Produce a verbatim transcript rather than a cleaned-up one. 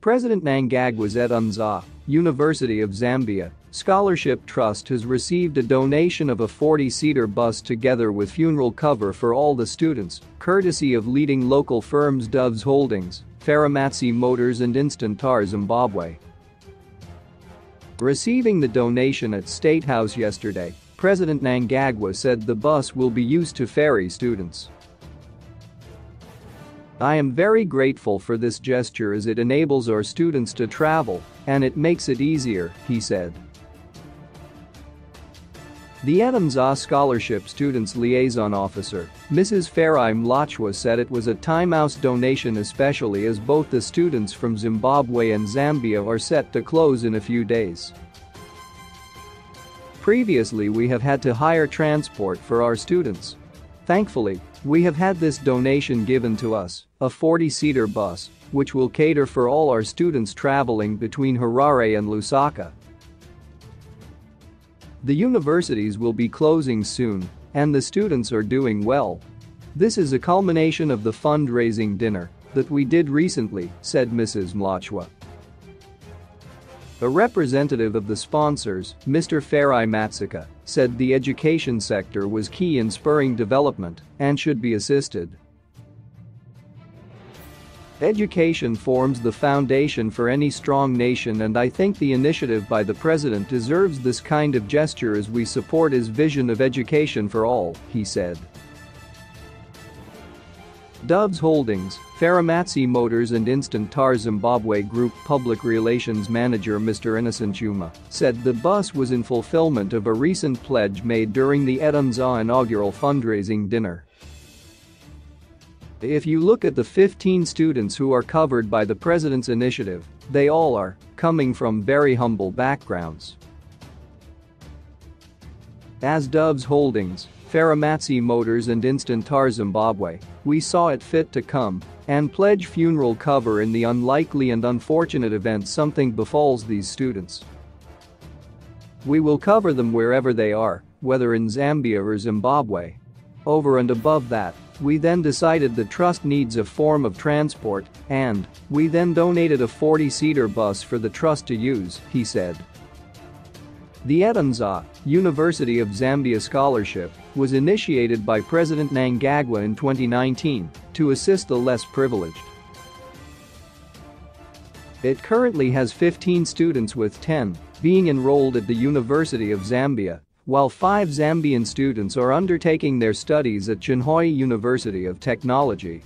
President Mnangagwa's Instantar University of Zambia Scholarship Trust has received a donation of a forty-seater bus together with funeral cover for all the students, courtesy of leading local firms Doves Holdings, Faramatsi Motors and Instantar Zimbabwe. Receiving the donation at State House yesterday, President Mnangagwa said the bus will be used to ferry students. "I am very grateful for this gesture as it enables our students to travel, and it makes it easier," he said. The Instantar Scholarship Students Liaison Officer, Missus Farai Mlotshwa, said it was a time-house donation especially as both the students from Zimbabwe and Zambia are set to close in a few days. "Previously we have had to hire transport for our students. Thankfully, we have had this donation given to us, a forty-seater bus, which will cater for all our students traveling between Harare and Lusaka." "The universities will be closing soon, and the students are doing well. This is a culmination of the fundraising dinner that we did recently," said Missus Mlotshwa. A representative of the sponsors, Mister Farai Matsika, said the education sector was key in spurring development and should be assisted. "Education forms the foundation for any strong nation, and I think the initiative by the president deserves this kind of gesture as we support his vision of education for all," he said. Doves Holdings, Faramatsi Motors and Instantar Zimbabwe Group Public Relations Manager Mister Innocent Yuma said the bus was in fulfillment of a recent pledge made during the Instantar inaugural fundraising dinner. "If you look at the fifteen students who are covered by the president's initiative, they all are coming from very humble backgrounds." As Doves Holdings, Faramatsi Motors and Instantar Zimbabwe, we saw it fit to come and pledge funeral cover in the unlikely and unfortunate event something befalls these students. "We will cover them wherever they are, whether in Zambia or Zimbabwe. Over and above that, we then decided the trust needs a form of transport, and we then donated a forty-seater bus for the trust to use," he said. The Instantar University of Zambia Scholarship was initiated by President Mnangagwa in twenty nineteen to assist the less privileged. It currently has fifteen students, with ten being enrolled at the University of Zambia, while five Zambian students are undertaking their studies at Chinhoyi University of Technology.